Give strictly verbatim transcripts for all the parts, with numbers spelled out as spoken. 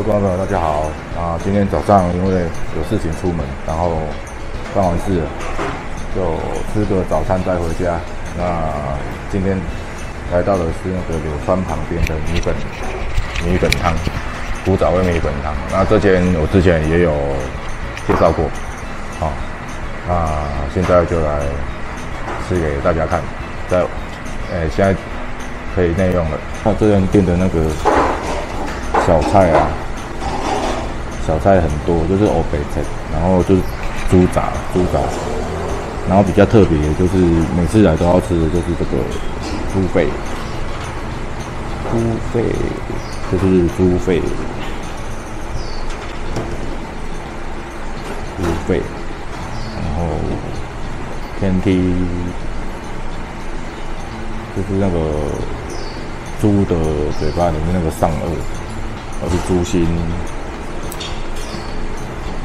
位观众朋友，大家好啊！今天早上因为有事情出门，然后办完事就吃个早餐再回家。那今天来到的是那个柳川旁边的米粉米粉汤，古早味米粉汤。那这间我之前也有介绍过，啊，那现在就来吃给大家看。在，哎、欸，现在可以内用了。那这间店的那个。 小菜啊，小菜很多，就是欧北菜，然后就是猪杂、猪杂，然后比较特别就是每次来都要吃的就是这个猪肺，猪肺就是猪肺，猪肺，然后天梯就是那个猪的嘴巴里面那个上颚。 而是猪心，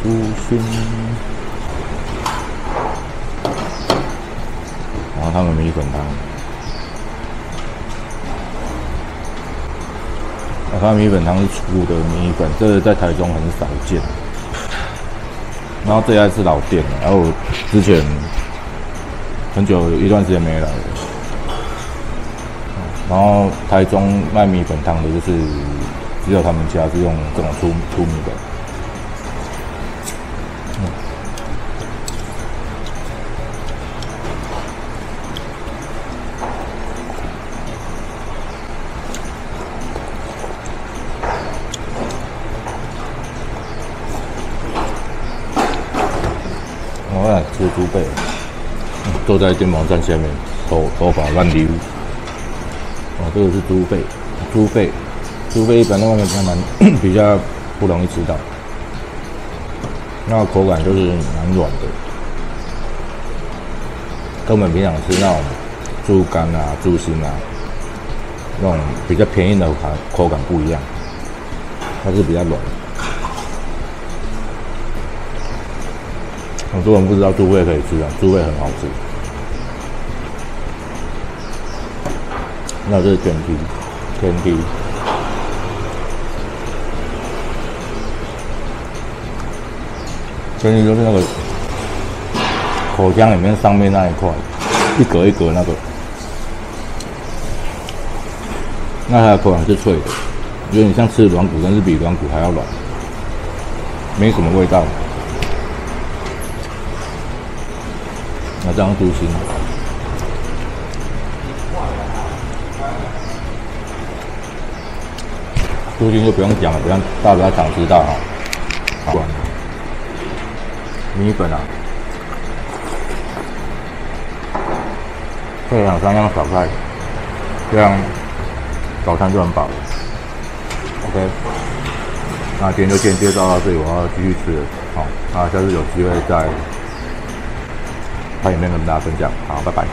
猪心，然后他们米粉汤，啊，他们米粉汤是粗的米粉，这个在台中很少见。然后这家是老店了，然后我之前很久有一段时间没来了。然后台中卖米粉汤的就是。 只有他们家是用这种粗粗米粉，嗯，我来吃猪背，坐在电风扇下面，头头发乱流。哦，这个是猪背，猪背。 除非一般的外面比较难，比较不容易吃到。那口感就是蛮软的，根本平常吃那种猪肝啊、猪心啊，那种比较便宜的口感不一样，它是比较软。很多人不知道猪肺可以吃啊，猪肺很好吃。那这是天梯，天梯。 天梯就是那个口腔里面上面那一块，一格一格那个，那它的口感是脆的，有点像吃软骨，但是比软骨还要软，没什么味道。那这样猪心，猪心就不用讲了，不用大家常知道哈，好。 米粉啊，配两三样小菜，这样早餐就很饱了。OK， 那今天就先介绍到这里，我要继续吃了。好，那下次有机会再拍影片跟大家分享。好，拜拜。